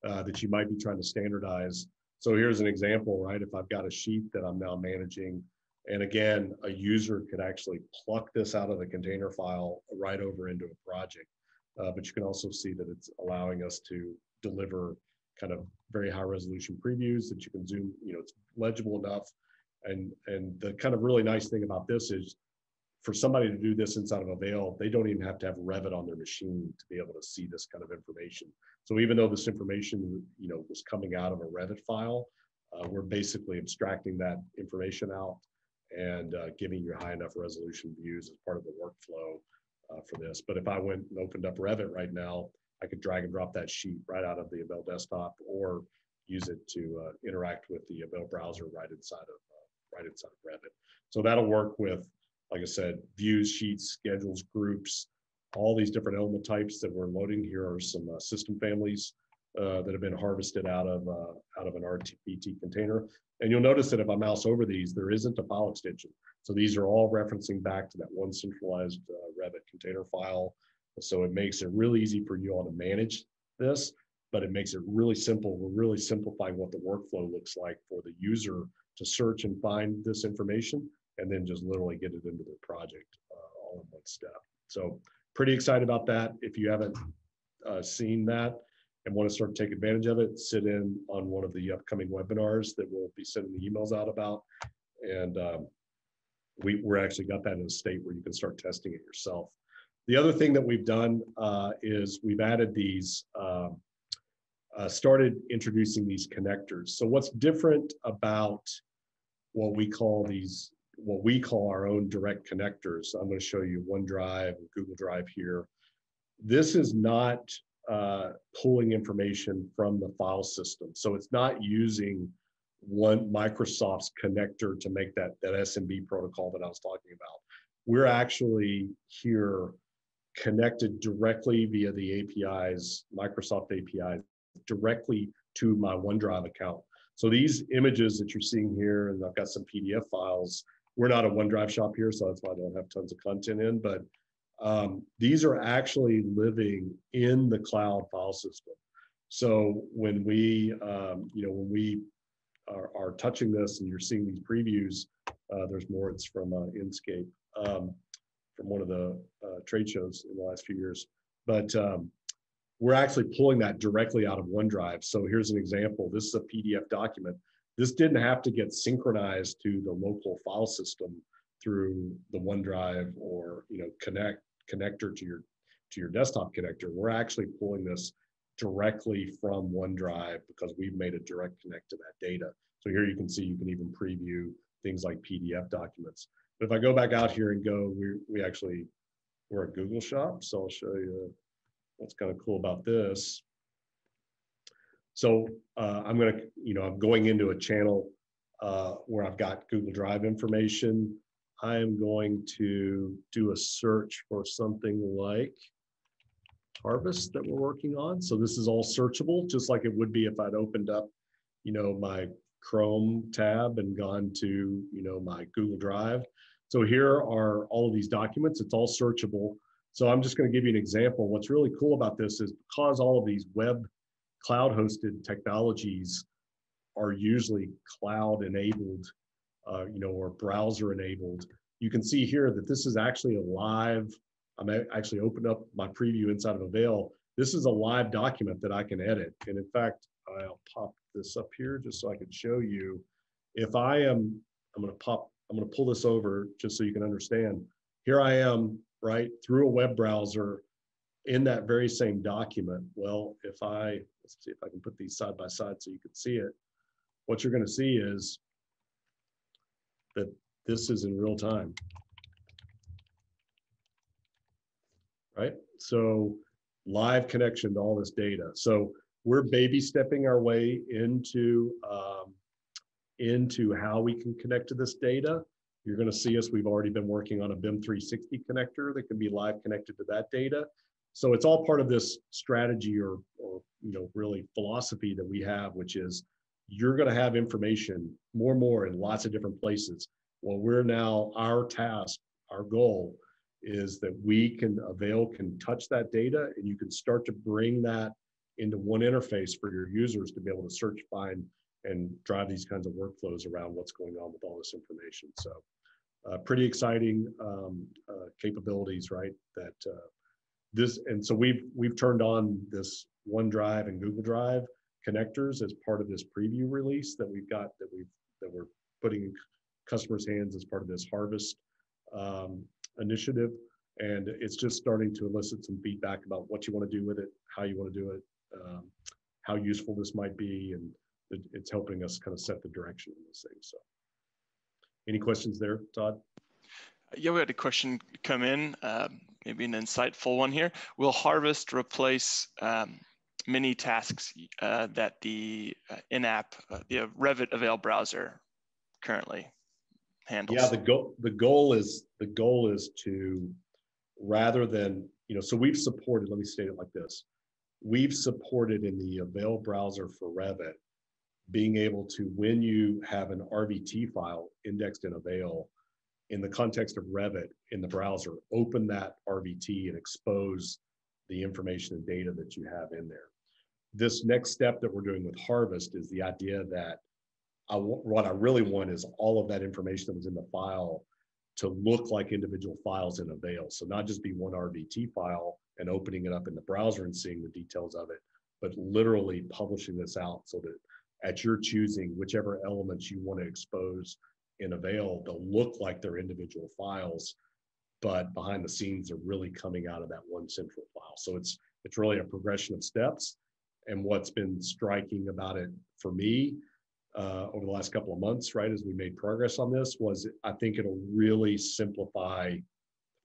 uh, that you might be trying to standardize. So here's an example, right? If I've got a sheet that I'm now managing, and again, a user could actually pluck this out of the container file right over into a project. Uh, but you can also see that it's allowing us to deliver kind of very high resolution previews that you can zoom, you know, it's legible enough. And, and the kind of really nice thing about this is for somebody to do this inside of AVAIL, they don't even have to have Revit on their machine to be able to see this kind of information. So even though this information, you know, was coming out of a Revit file, uh, we're basically abstracting that information out and uh, giving you high enough resolution views as part of the workflow uh, for this. But if I went and opened up Revit right now, I could drag and drop that sheet right out of the AVAIL desktop or use it to uh, interact with the AVAIL browser right inside of uh, right inside of Revit. So that'll work with, like I said, views, sheets, schedules, groups, all these different element types that we're loading. Here are some uh, system families uh, that have been harvested out of uh, out of an R V T container. And you'll notice that if I mouse over these, there isn't a file extension. So these are all referencing back to that one centralized uh, Revit container file. So it makes it really easy for you all to manage this, but it makes it really simple. We're really simplifying what the workflow looks like for the user to search and find this information, and then just literally get it into their project uh, all in one step. So pretty excited about that. If you haven't uh, seen that and want to start to take advantage of it, sit in on one of the upcoming webinars that we'll be sending the emails out about. And um, we, we're actually got that in a state where you can start testing it yourself. The other thing that we've done uh, is we've added these, uh, uh, started introducing these connectors. So what's different about what we call these, what we call our own direct connectors. I'm going to show you OneDrive, Google Drive here. This is not uh, pulling information from the file system. So it's not using one Microsoft's connector to make that, that S M B protocol that I was talking about. We're actually here connected directly via the A P Is, Microsoft A P Is, directly to my OneDrive account. So these images that you're seeing here, and I've got some P D F files, we're not a OneDrive shop here, so that's why I don't have tons of content in, but um, these are actually living in the cloud file system. So when we, um, you know, when we are, are touching this and you're seeing these previews, uh, there's more, it's from uh, Inkscape, um, from one of the uh, trade shows in the last few years. But um, we're actually pulling that directly out of OneDrive. So here's an example. This is a P D F document. This didn't have to get synchronized to the local file system through the OneDrive or, you know, connect connector to your to your desktop connector. We're actually pulling this directly from OneDrive because we've made a direct connect to that data. So here you can see you can even preview things like P D F documents. But if I go back out here and go, we we actually we're a Google shop, so I'll show you what's kind of cool about this. So uh, I'm going to, you know, I'm going into a channel uh, where I've got Google Drive information. I am going to do a search for something like Harvest that we're working on. So this is all searchable, just like it would be if I'd opened up, you know, my Chrome tab and gone to, you know, my Google Drive. So here are all of these documents. It's all searchable. So I'm just going to give you an example. What's really cool about this is because all of these web cloud-hosted technologies are usually cloud-enabled, uh, you know, or browser-enabled. You can see here that this is actually a live, I'm actually opened up my preview inside of AVAIL. This is a live document that I can edit. And in fact, I'll pop this up here just so I can show you. If I am, I'm gonna pop, I'm gonna pull this over just so you can understand. Here I am, right, through a web browser in that very same document. Well, if I, let's see if I can put these side by side so you can see it. What you're going to see is that this is in real time, right? So live connection to all this data. So we're baby stepping our way into, um, into how we can connect to this data. You're going to see us, we've already been working on a BIM three sixty connector that can be live connected to that data. So it's all part of this strategy or, or, you know, really philosophy that we have, which is you're going to have information more and more in lots of different places. Well, we're now, our task, our goal is that we can, AVAIL can touch that data, and you can start to bring that into one interface for your users to be able to search, find, and drive these kinds of workflows around what's going on with all this information. So uh, pretty exciting um, uh, capabilities, right? That uh, this, and so we've, we've turned on this OneDrive and Google Drive connectors as part of this preview release that we've got, that we've, that we're putting in customers' hands as part of this Harvest um, initiative. And it's just starting to elicit some feedback about what you want to do with it, how you want to do it, um, how useful this might be, and it, it's helping us kind of set the direction in this thing. So any questions there, Todd? Yeah, we had a question come in, um, maybe an insightful one here. Will Harvest replace um, many tasks uh, that the uh, in-app, uh, the Revit AVAIL browser currently handles? Yeah, the goal the goal is the goal is to, rather than, you know, so we've supported, let me state it like this. We've supported in the AVAIL browser for Revit, being able to, when you have an R V T file indexed in AVAIL, in the context of Revit in the browser, open that R V T and expose the information and data that you have in there. This next step that we're doing with Harvest is the idea that I, what I really want is all of that information that was in the file to look like individual files in AVAIL. So not just be one R V T file and opening it up in the browser and seeing the details of it, but literally publishing this out so that at your choosing, whichever elements you want to expose in AVAIL, they'll look like they're individual files, but behind the scenes are really coming out of that one central file. So it's, it's really a progression of steps. And what's been striking about it for me Uh, over the last couple of months, right, as we made progress on this, was I think it'll really simplify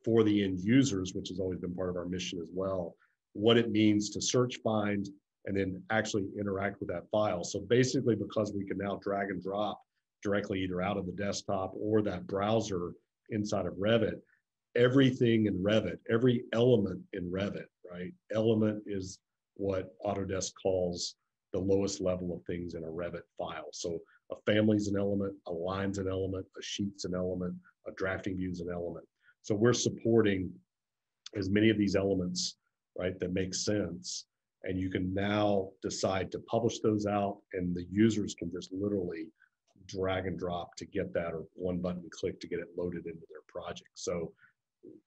for the end users, which has always been part of our mission as well, what it means to search, find, and then actually interact with that file. So basically, because we can now drag and drop directly either out of the desktop or that browser inside of Revit, everything in Revit, every element in Revit, right? Element is what Autodesk calls the lowest level of things in a Revit file. So a family's an element, a line's an element, a sheet's an element, a drafting view's an element. So we're supporting as many of these elements, right, that make sense. And you can now decide to publish those out, and the users can just literally drag and drop to get that, or one button click to get it loaded into their project. So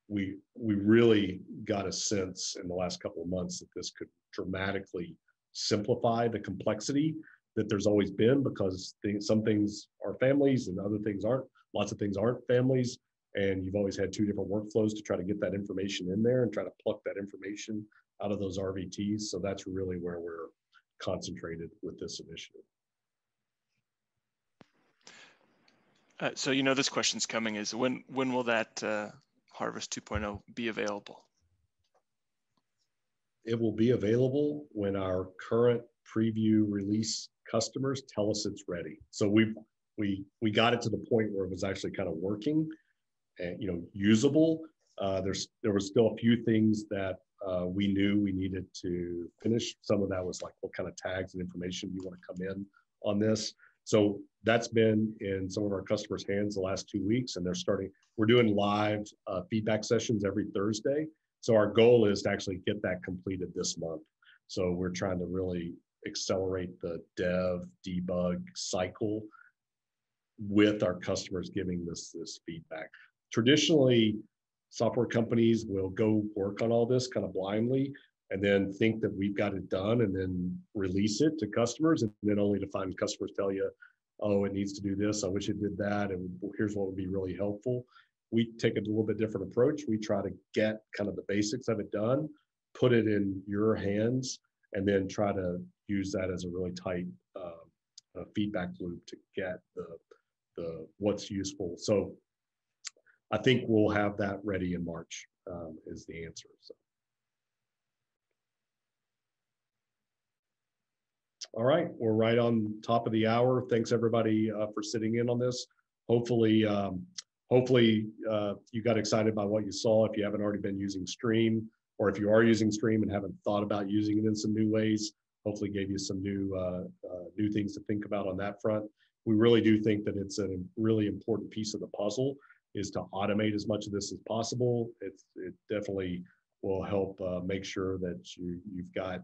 we, we really got a sense in the last couple of months that this could dramatically simplify the complexity that there's always been, because things, some things are families and other things aren't. Lots of things aren't families, and you've always had two different workflows to try to get that information in there and try to pluck that information out of those R V Ts. So that's really where we're concentrated with this initiative. Uh, so you know this question's coming is when when will that uh, Harvest two point oh be available? It will be available when our current preview release customers tell us it's ready. So we we we got it to the point where it was actually kind of working, and you know, usable. Uh, there's there was still a few things that uh, we knew we needed to finish. Some of that was like, what kind of tags and information you want to come in on this. So that's been in some of our customers' hands the last two weeks, and they're starting. We're doing live uh, feedback sessions every Thursday. So our goal is to actually get that completed this month. So we're trying to really accelerate the dev, debug cycle with our customers giving this, this feedback. Traditionally, software companies will go work on all this kind of blindly and then think that we've got it done and then release it to customers, and then only to find customers tell you, oh, it needs to do this, I wish it did that, and here's what would be really helpful. We take a little bit different approach. We try to get kind of the basics of it done, put it in your hands, and then try to use that as a really tight uh, uh, feedback loop to get the, the what's useful. So I think we'll have that ready in March um, is the answer. So. All right, we're right on top of the hour. Thanks everybody uh, for sitting in on this. Hopefully, um, Hopefully uh, you got excited by what you saw if you haven't already been using Stream, or if you are using Stream and haven't thought about using it in some new ways. hopefully gave you some new uh, uh, new things to think about on that front. We really do think that it's a really important piece of the puzzle is to automate as much of this as possible. It's, it definitely will help uh, make sure that you, you've got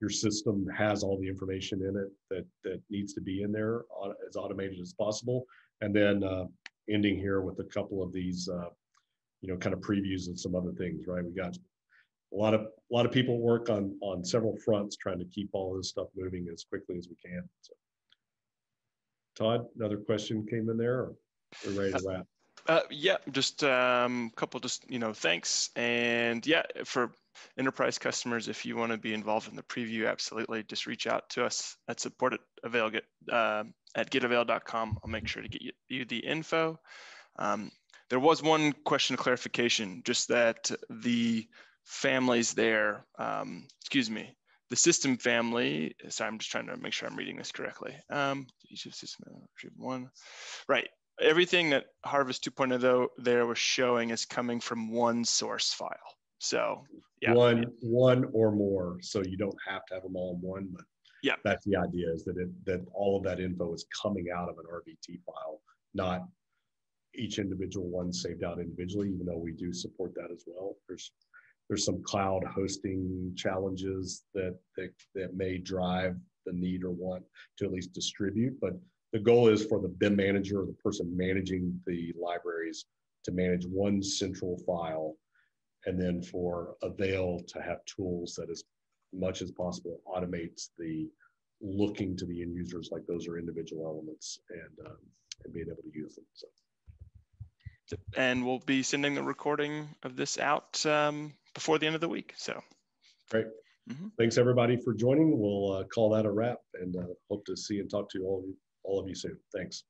your system has all the information in it that, that needs to be in there as automated as possible. And then uh, ending here with a couple of these, uh, you know, kind of previews of some other things, right? We got a lot of a lot of people work on on several fronts trying to keep all this stuff moving as quickly as we can. So, Todd, another question came in there. Or are we ready to wrap? Uh, yeah, just a um, couple, just, you know, thanks. And yeah, for enterprise customers, if you want to be involved in the preview, absolutely, just reach out to us at support at avail get, uh, at get avail dot com. I'll make sure to get you, you the info. Um, there was one question of clarification, just that the families there, um, excuse me, the system family, so I'm just trying to make sure I'm reading this correctly. Um, each of system, one, right. Everything that Harvest two point oh though there was showing is coming from one source file. So yeah. One, one or more. So you don't have to have them all in one, but yeah, that's the idea, is that it, that all of that info is coming out of an R V T file, not each individual one saved out individually, even though we do support that as well. There's there's some cloud hosting challenges that that, that may drive the need or want to at least distribute, but the goal is for the B I M manager or the person managing the libraries to manage one central file, and then for avail to have tools that as much as possible automates the looking to the end users like those are individual elements and, um, and being able to use them. So. And we'll be sending the recording of this out um, before the end of the week. So great. Mm-hmm. Thanks everybody for joining. We'll uh, call that a wrap, and uh, hope to see and talk to you all. All of you soon. Thanks.